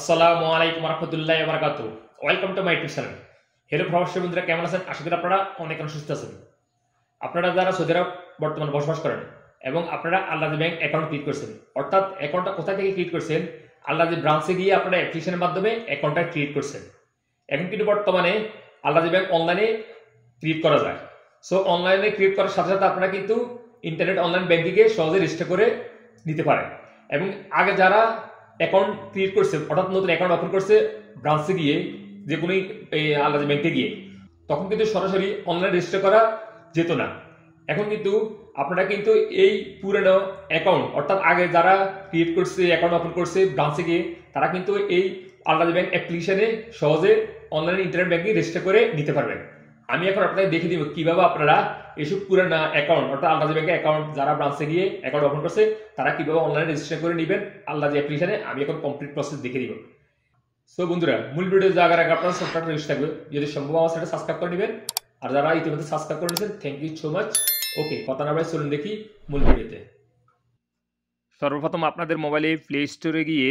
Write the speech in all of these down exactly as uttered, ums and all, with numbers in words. আসসালামু আলাইকুম রাহমাতুল্লাহি ওয়া বারাকাতুহু। Welcome to my YouTube channel. Hello প্রবাসী বন্ধুরা, কেমন আছেন? আশা করি আপনারা অনেক অনেক সুস্থ আছেন। আপনারা যারা সৌদি আরব বর্তমানে বসবাস করেন এবং আপনারা আল রাজি ব্যাংক অ্যাকাউন্ট ক্রিয়েট করেছেন, অর্থাৎ অ্যাকাউন্টটা কোথা থেকে ক্রিয়েট করেছেন, আল রাজি ব্রাঞ্চে গিয়ে আপনারা অ্যাপ্লিকেশনের মাধ্যমে অ্যাকাউন্টটা ক্রিয়েট করেছেন। এখন কিন্তু বর্তমানে আল রাজি ব্যাংক অনলাইনে ক্রিয়েট করা যায়। সো অনলাইনে ক্রিয়েট করার সাথে সাথে আপনারা কিন্তু ইন্টারনেট অনলাইন ব্যাংকিংয়ে সহজে রেজিস্টার করে নিতে পারেন। এবং আগে যারা অ্যাকাউন্ট ক্রিয়েট করছে, অর্থাৎ নতুন অ্যাকাউন্ট ওপেন করছে ব্রাঞ্চে গিয়ে, যে কোনো আল রাজি ব্যাংকে গিয়ে, তখন কিন্তু সরাসরি অনলাইন রেজিস্টার করা যেত না। এখন কিন্তু আপনারা কিন্তু এই পুরনো অ্যাকাউন্ট, অর্থাৎ আগে যারা ক্রিয়েট করছে, অ্যাকাউন্ট ওপেন করছে ব্রাঞ্চে গিয়ে, তারা কিন্তু এই আল রাজি ব্যাংক অ্যাপ্লিকেশনে সহজে অনলাইন ইন্টারনেট ব্যাংকিং রেজিস্টার করে নিতে পারবেন। আমি এখন আপনাদের দেখিয়ে দিব কীভাবে আপনারা এইসব পুরনো অ্যাকাউন্ট, অর্থাৎ আল রাজি ব্যাংকের অ্যাকাউন্ট যারা ব্রাঞ্চে গিয়ে অ্যাকাউন্ট ওপেন করছে, তারা কীভাবে অনলাইনে রেজিস্টার করে নেবেন আল রাজি অ্যাপ্লিকেশনে। আমি এখন কমপ্লিট প্রসেস দেখিয়ে দিব। সো বন্ধুরা, মূল ভিডিও যাওয়ার আগে আপনারা সাবস্ক্রাইব করে থাকবে, যদি সম্ভব আমার সেটা সাবস্ক্রাইব করে নেবেন। আর যারা ইতিমধ্যে সাবস্ক্রাইব করে নিয়েছেন, thank you so much. Okay, কথা না বলে চলুন দেখি মূল ভিডিওতে। সর্বপ্রথম আপনাদের মোবাইলে প্লে স্টোরে গিয়ে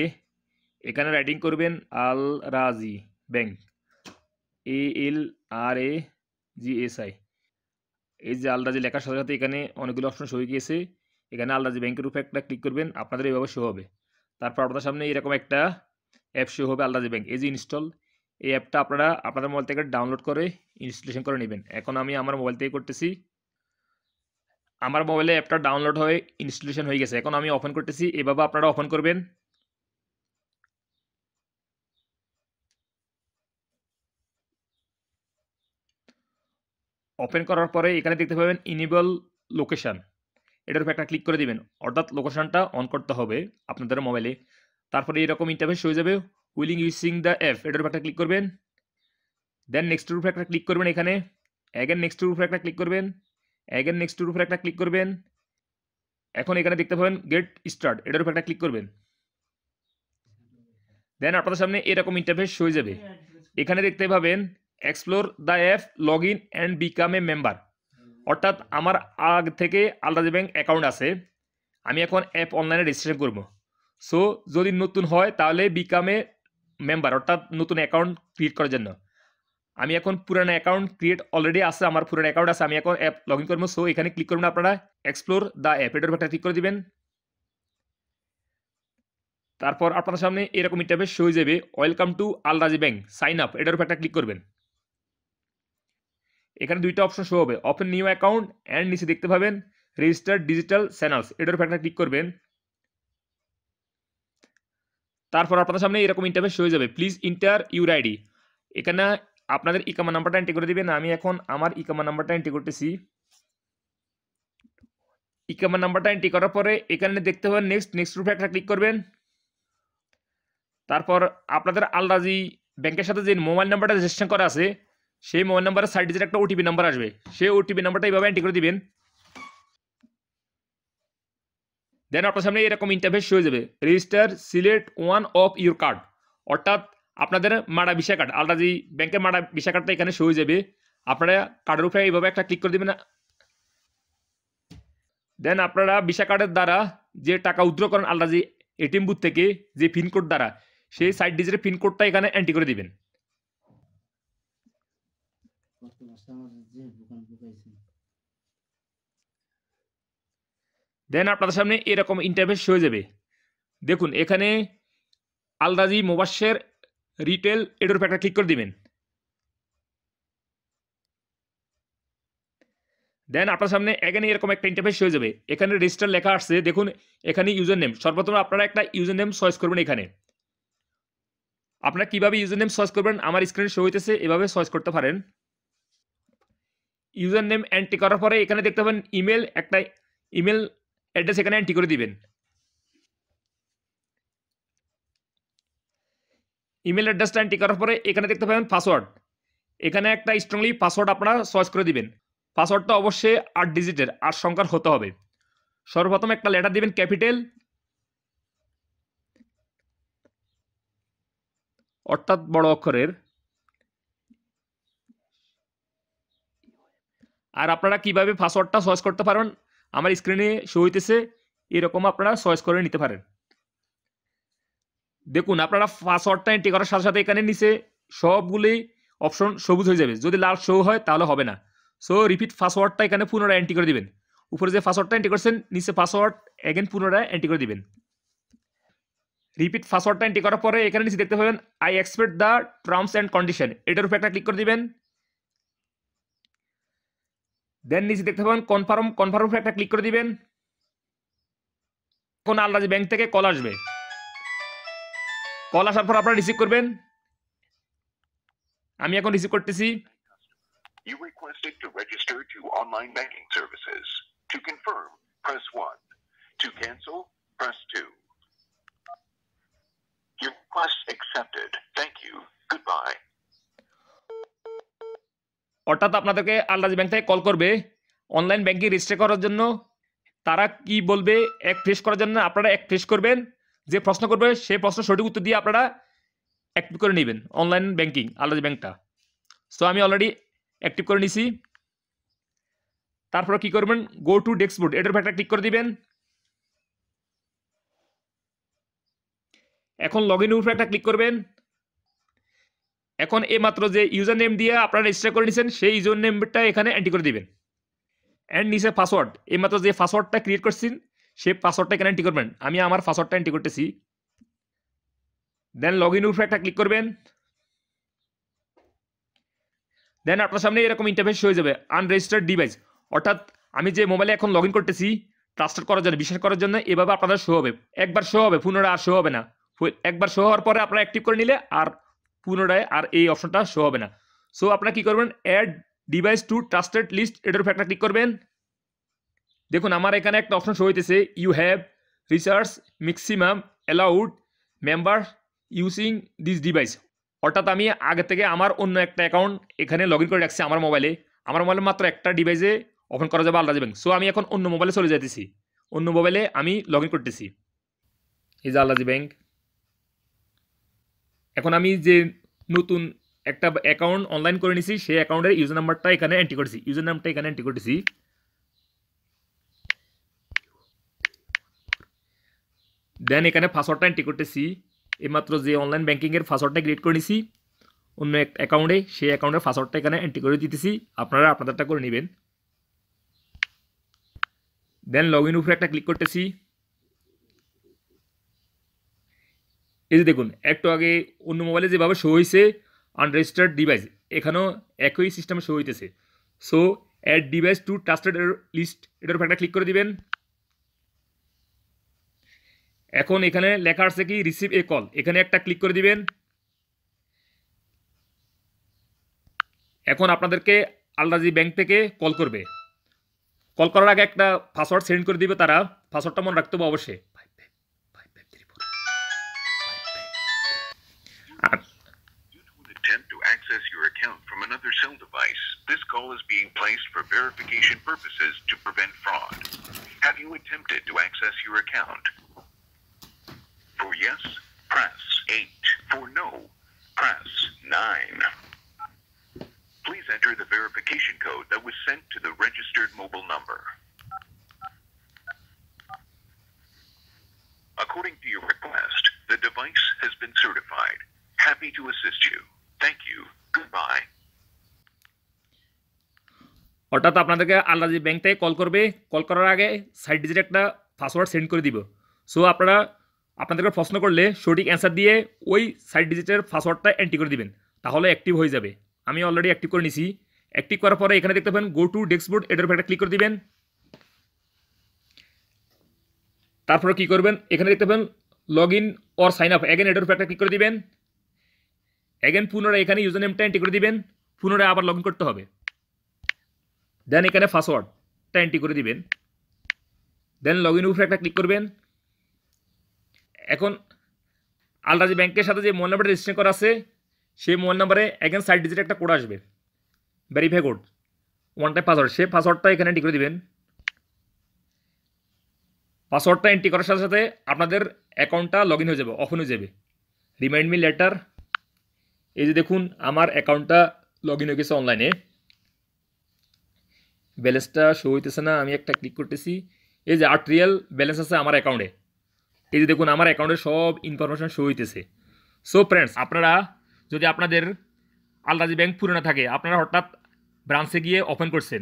এখানে রাইটিং করবেন Al Rajhi bank, A L R A G S I. এই যে আল রাজি লেখার সাথে সাথে এখানে অনেকগুলো অপশন শো হয়ে গিয়েছে। এখানে আল রাজি ব্যাংকের উপরে একটা ক্লিক করবেন, আপনাদের এইভাবে শো হবে। তারপর আপনাদের সামনে এরকম একটা অ্যাপ শো হবে, আল রাজি ব্যাংক, এই যে ইনস্টল। এই অ্যাপটা আপনারা আপনাদের মোবাইল থেকে ডাউনলোড করে ইনস্টলেশন করে নেবেন। এখন আমি আমার মোবাইল থেকে করতেছি। আমার মোবাইলে অ্যাপটা ডাউনলোড হয়ে ইনস্টলেশন হয়ে গেছে, এখন আমি ওপেন করতেছি। এভাবে আপনারা ওপেন করবেন। ওপেন করার পরে এখানে দেখতে পাবেন ইনেবল লোকেশান, এটার উপর একটা ক্লিক করে দেবেন, অর্থাৎ লোকেশানটা অন করতে হবে আপনাদের মোবাইলে। তারপরে এরকম ইন্টারফেস হয়ে যাবে, উইলিং ইউজিং দ্য অ্যাপ, এটার উপর একটা ক্লিক করবেন। দেন নেক্সটের উপরে একটা ক্লিক করবেন, এখানে অ্যাগেন নেক্সটের উপরে একটা ক্লিক করবেন, অ্যাগেন নেক্সটের উপরে একটা ক্লিক করবেন। এখন এখানে দেখতে পাবেন গেট স্টার্ট, এটার উপর একটা ক্লিক করবেন। দেন আপনাদের সামনে এরকম ইন্টারফেস হয়ে যাবে। এখানে দেখতে পাবেন explore the app, log in and become a member, অর্থাৎ আমার আগ থেকে আল রাজি ব্যাংক অ্যাকাউন্ট আছে, আমি এখন অ্যাপ অনলাইনে রেজিস্ট্রেশন করব। সো যদি নতুন হয় তাহলে বিকাম এ মেম্বার, অর্থাৎ নতুন অ্যাকাউন্ট ক্রিয়েট করার জন্য। আমি এখন পুরানো অ্যাকাউন্ট ক্রিয়েট অলরেডি আছে, আমার পুরানো অ্যাকাউন্ট আছে, আমি এখন অ্যাপ লগ ইন করবো। সো এখানে ক্লিক করবেন আপনারা, এক্সপ্লোর দ্য অ্যাপ, এটার উপর ক্লিক করে দেবেন। তারপর আপনাদের সামনে এরকম ইন্টারফেস হয়ে যাবে, welcome to Al Rajhi bank, sign up, এটার উপর একটা ক্লিক করবেন। এখানে দুইটা অপশন শো হবে, ওপেন নিউ অ্যাকাউন্ট অ্যান্ড নিচে দেখতে পাবেন রেজিস্টার ডিজিটাল চ্যানেলস, এটার উপর একটা ক্লিক করবেন। তারপর আপনাদের সামনে এরকম ইন্টারফেস হয়ে যাবে, প্লিজ এন্টার ইউর আইডি, এখানে আপনাদের ইকামা নাম্বারটা এন্ট্রি করে দিবেন। আমি এখন আমার ইকামা নাম্বারটা এন্ট্রি করতেছি। ইকামা নাম্বারটা এন্ট্রি করার পরে এখানে দেখতে পাবেন নেক্সট, নেক্সট উপরে একটা ক্লিক করবেন। তারপর আপনাদের আল রাজি ব্যাংকের সাথে যে মোবাইল নাম্বারটা রেজিস্ট্রেশন করা আছে, সেই মোবাইল নাম্বারে সাইড ডিজিটের একটা ওটিপি নাম্বার আসবে, সেই ওটিপি নাম্বারটা এইভাবে এন্ট্রি করে দিবেন। দেন আপনার সামনে এরকম ইন্টারফেস হয়ে যাবে, register select one of your card, অর্থাৎ আপনাদের মারা ভিসা কার্ড, আল রাজি ব্যাংকের মারা ভিসা কার্ডটা এখানে শো হয়ে যাবে। আপনারা কার্ডের উপরে এইভাবে একটা ক্লিক করে দেবেন। দেন আপনারা ভিসা কার্ডের দ্বারা যে টাকা উইথড্র করেন আল রাজি এটিএম বুথ থেকে, যে পিনকোড দ্বারা, সেই সাইড ডিজিটের পিনকোডটা এখানে এন্ট্রি করে দিবেন। দেন আপনাদের সামনে এরকম ইন্টারফেস হয়ে যাবে। দেখুন এখানে আল রাজি মোবাশের রিটেল, এটার উপর একটা ক্লিক করে দিবেন। দেন আপনার সামনে এখানে এরকম একটা ইন্টারফেস হয়ে যাবে, এখানে রেজিস্টার লেখা আসছে। দেখুন এখানে ইউজার নেম, সর্বপ্রথম আপনারা একটা ইউজার নেম চয়েস করবেন। এখানে আপনারা কিভাবে ইউজার নেম চয়েস করবেন, আমার স্ক্রিনে শো হইতেছে, এভাবে চয়েস করতে পারেন। ইউজার নেম এন্ট্রি করার পরে এখানে দেখতে পাবেন ইমেল, একটা ইমেল অ্যাড্রেস এখানে এন্ট্রি করে দিবেন। ইমেল অ্যাড্রেসটা এন্ট্রি করার পরে এখানে দেখতে পাবেন পাসওয়ার্ড, এখানে একটা স্ট্রংলি পাসওয়ার্ড আপনারা চয়েস করে দিবেন। পাসওয়ার্ডটা অবশ্যই আট ডিজিটের, আট সংখ্যার হতে হবে। সর্বপ্রথম একটা লেটার দিবেন ক্যাপিটাল, অর্থাৎ বড় অক্ষরের। আর আপনারা কিভাবে পাসওয়ার্ডটা চয়েস করতে পারেন, আমার স্ক্রিনে শো হইতেছে, এরকম আপনারা চয়েস করে নিতে পারেন। দেখুন আপনারা পাসওয়ার্ডটা এন্ট্রি করার সাথে সাথে এখানে নিচে সবগুলি অপশন সবুজ হয়ে যাবে, যদি লাল শো হয় তাহলে হবে না। সো রিপিট পাসওয়ার্ডটা এখানে পুনরায় এন্ট্রি করে দিবেন, উপরে যে পাসওয়ার্ডটা এন্ট্রি করছেন নিচে পাসওয়ার্ড এগেন পুনরায় এন্ট্রি করে দিবেন। রিপিট পাসওয়ার্ডটা এন্ট্রি করার পরে এখানে নিচে দেখতে পাবেন I expect the terms and condition, এটার উপরে একটা ক্লিক করে দিবেন। দেন নিচে দেখতে পাবেন কনফার্ম, কনফার্ম উপরে একটা ক্লিক করে দিবেন। এখন আল রাজি ব্যাংক থেকে কল আসবে, কল আসার পর আপনারা রিসিভ করবেন। আমি এখন রিসিভ করতেছি। You requested to register to online banking services. To confirm, press one. To cancel, press two. Your request accepted. Thank you. Goodbye. অর্থাৎ আপনাদেরকে আল রাজি ব্যাংক থেকে কল করবে অনলাইন ব্যাংকিং রেজিস্টার করার জন্য। তারা কি বলবে এক ফ্রেশ করার জন্য, আপনারা এক ফ্রেশ করবেন। যে প্রশ্ন করবে সেই প্রশ্ন সঠিক উত্তর দিয়ে আপনারা অ্যাক্টিভ করে নেবেন অনলাইন ব্যাংকিং আল রাজি ব্যাংকটা। সো আমি অলরেডি অ্যাক্টিভ করে নিছি। তারপর কি করবেন, গো টু ড্যাশবোর্ড, এটার উপর একটা ক্লিক করে দিবেন। এখন লগ ইন উপরে একটা ক্লিক করবেন। এখন এইমাত্র যে ইউজার নেম দিয়ে আপনারা রেজিস্টার করে নিয়েছেন সেই ইউজার নেমটা এখানে এন্ট্রি করে দিবেন। অ্যান্ড নিচে পাসওয়ার্ড, এইমাত্র যে পাসওয়ার্ডটা ক্রিয়েট করছেন সেই পাসওয়ার্ডটা এখানে এন্ট্রি করবেন। আমি আমার পাসওয়ার্ডটা এন্ট্রি করতেছি। দেন লগ ইন উপরে একটা ক্লিক করবেন। দেন আপনার সামনে এরকম ইন্টারফেস হয়ে যাবে, আনরেজিস্টার্ড ডিভাইস, অর্থাৎ আমি যে মোবাইলে এখন লগ ইন করতেছি ট্রাস্টেড করার জন্য, বিশ্বাস করার জন্য, এভাবে আপনাদের শো হবে। একবার শো হবে, পুনরায় আর শো হবে না। একবার শো হওয়ার পরে আপনারা অ্যাক্টিভ করে নিলে আর পুনরায় আর এই অপশনটা শো হবে না। সো আপনারা কী করবেন, add device to trusted list, এটার উপর একটা ক্লিক করবেন। দেখুন আমার এখানে একটা অপশন শো হইতেছে, you have research maximum allowed member using this device, অর্থাৎ আমি আগে থেকে আমার অন্য একটা অ্যাকাউন্ট এখানে লগ ইন করে রাখছি আমার মোবাইলে। আমার মোবাইলে মাত্র একটা ডিভাইসে ওপেন করা যাবে আল রাজি ব্যাংক। সো আমি এখন অন্য মোবাইলে চলে যাইতেছি, অন্য মোবাইলে আমি লগ ইন করতেছি, এই যে আল রাজি ব্যাংক। এখন আমি যে নতুন একটা অ্যাকাউন্ট অনলাইন করে নিছি সেই অ্যাকাউন্টের ইউজার নাম্বারটা এখানে এন্ট্রি করেছি, ইউজার নামটা এখানে এন্ট্রি করেছি। দেন এখানে পাসওয়ার্ডটা এন্ট্রি করতেছি, এইমাত্র যে অনলাইন ব্যাংকিংয়ের পাসওয়ার্ডটা ক্রিয়েট করে নিছি অন্য একটা অ্যাকাউন্টে, সেই অ্যাকাউন্টের পাসওয়ার্ডটা এখানে এন্ট্রি করে দিতেছি, আপনারা আপনাদেরটা করে নেবেন। দেন লগ ইন উপরে একটা ক্লিক করতেছি। এই যে দেখুন একটু আগে অন্য মোবাইলে যেভাবে শো হয়েছে আনরেজিস্টার্ড ডিভাইস, এখানেও একই সিস্টেমে শো হইতেছে। So add device to trusted list, এটার উপর একটা ক্লিক করে দিবেন। এখন এখানে লেখা আছে কি রিসিভ এ কল, এখানে একটা ক্লিক করে দিবেন। এখন আপনাদেরকে আল রাজি ব্যাংক থেকে কল করবে। কল করার আগে একটা পাসওয়ার্ড সেন্ড করে দিবে তারা, পাসওয়ার্ডটা মনে রাখতে হবে অবশ্যই। For yes, press eight. For no, press nine. Please enter the verification code that was sent to the registered mobile number. According to your request, the device has been certified. Happy to assist you. Thank you. Goodbye. অর্থাৎ আপনাদেরকে আল Rajhi bank থেকে call করবে। Call করার আগে সাইড digit একটা password send করে দিব। সো আপনারা আপনাদেরকে প্রশ্ন করলে সঠিক অ্যান্সার দিয়ে ওই সাইড ডিজিটের পাসওয়ার্ডটা এন্ট্রি করে দিবেন, তাহলে অ্যাক্টিভ হয়ে যাবে। আমি অলরেডি অ্যাক্টিভ করে নিছি। অ্যাক্টিভ করার পরে এখানে দেখতে পাবেন গো টু ড্যাশবোর্ড, এটার উপর একটা ক্লিক করে দিবেন। তারপরে কি করবেন, এখানে দেখতে পাবেন log in or sign up, again এটার উপর একটা ক্লিক করে দিবেন। এগেন পুনরায় এখানে ইউজার নেমটা এন্ট্রি করে দিবেন, পুনরায় আবার লগ ইন করতে হবে। দেন এখানে পাসওয়ার্ডটা এন্ট্রি করে দিবেন। দেন লগ ইন উপরে একটা ক্লিক করবেন। এখন আল রাজি ব্যাংকের সাথে যে মোবাইল নাম্বারটা রেজিস্টার করা আছে সেই মোবাইল নাম্বারে এগেন সাইড ডিজিট একটা কোড আসবে, verify code, one time password, সেই পাসওয়ার্ডটা এখানে এন্ট্রি করে দেবেন। পাসওয়ার্ডটা এন্ট্রি করার সাথে সাথে আপনাদের অ্যাকাউন্টটা লগ ইন হয়ে যাবে, অফ হয়ে যাবে। রিমাইন্ড মি লেটার, এই যে দেখুন আমার অ্যাকাউন্টটা লগ ইন হয়ে গেছে অনলাইনে। ব্যালেন্সটা শো হইতেছে না, আমি একটা ক্লিক করতেছি। এই যে আট রিয়াল ব্যালেন্স আছে আমার অ্যাকাউন্টে। এই যে দেখুন আমার অ্যাকাউন্টে সব ইনফরমেশন শো হইতেছে। সো ফ্রেন্ডস, আপনারা যদি আপনাদের আল রাজি ব্যাংক পুরোনো থাকে, আপনারা হঠাৎ ব্রাঞ্চে গিয়ে ওপেন করছেন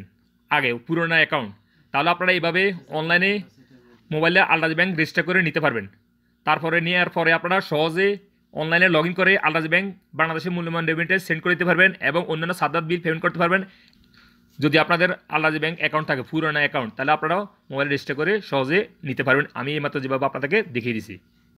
আগে পুরোনো অ্যাকাউন্ট, তাহলে আপনারা এইভাবে অনলাইনে মোবাইলে আল রাজি ব্যাংক রেজিস্টার করে নিতে পারবেন। তারপরে নেওয়ার পরে আপনারা সহজে অনলাইনে লগ ইন করে আল রাজি ব্যাংক বাংলাদেশের মূল্যমান রেমিটে সেন্ড করে দিতে পারবেন এবং অন্যান্য সাদাত বিল পেমেন্ট করতে পারবেন। যদি আপনাদের আল রাজি ব্যাংক অ্যাকাউন্ট থাকে, পুরোনো অ্যাকাউন্ট, তাহলে আপনারাও মোবাইল রেজিস্টার করে সহজে নিতে পারবেন। আমি এইমাত্র যেভাবে আপনাদেরকে দেখিয়ে দিছি।